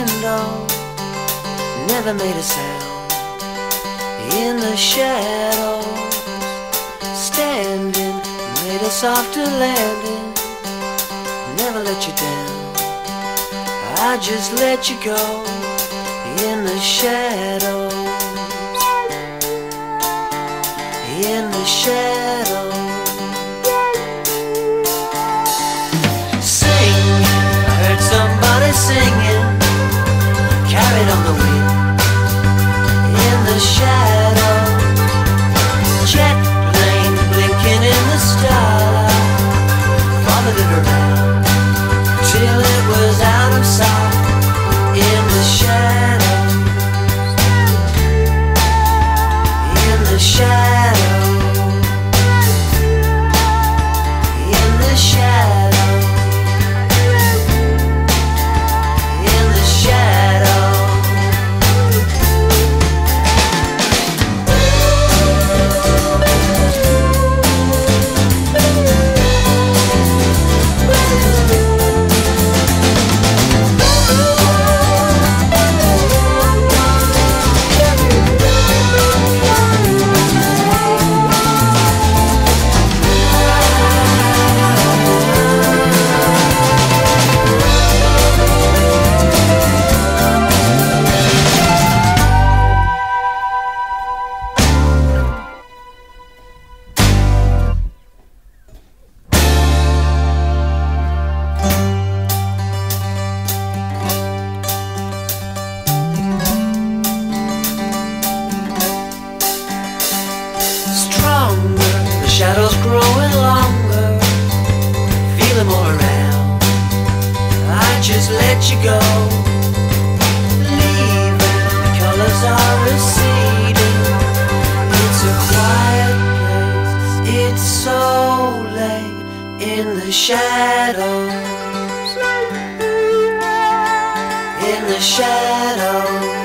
window, never made a sound. In the shadows, standing, made a softer landing. Never let you down, I just let you go. In the shadows, in the shadows. Somebody singing, carried on the wind, in the shadow. Jet plane blinking in the starlight, followed it around till it was out of sight. In the shadows, in the shadows, in the shadows. Shadows growing longer, feeling all around. I just let you go, leaving. The colors are receding. It's a quiet place. It's so late in the shadows. In the shadows.